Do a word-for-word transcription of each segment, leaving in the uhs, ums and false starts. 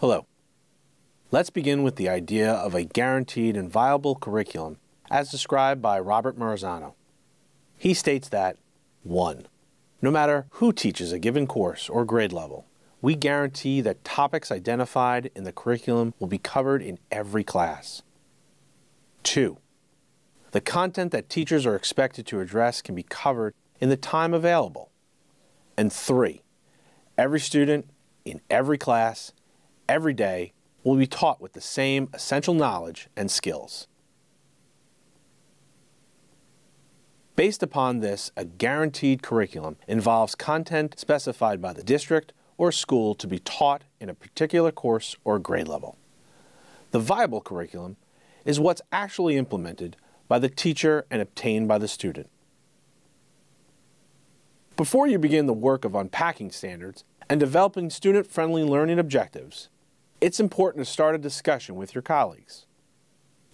Hello. Let's begin with the idea of a guaranteed and viable curriculum as described by Robert Marzano. He states that, one, no matter who teaches a given course or grade level, we guarantee that topics identified in the curriculum will be covered in every class. Two, the content that teachers are expected to address can be covered in the time available. And three, every student in every class, every day, will be taught with the same essential knowledge and skills. Based upon this, a guaranteed curriculum involves content specified by the district or school to be taught in a particular course or grade level. The viable curriculum is what's actually implemented by the teacher and obtained by the student. Before you begin the work of unpacking standards and developing student-friendly learning objectives, it's important to start a discussion with your colleagues.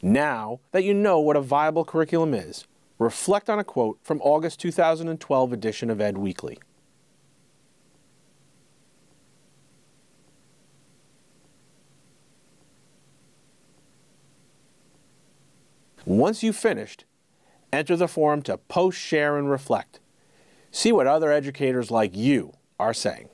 Now that you know what a viable curriculum is, reflect on a quote from August two thousand twelve edition of Ed Weekly. Once you've finished, enter the forum to post, share, and reflect. See what other educators like you are saying.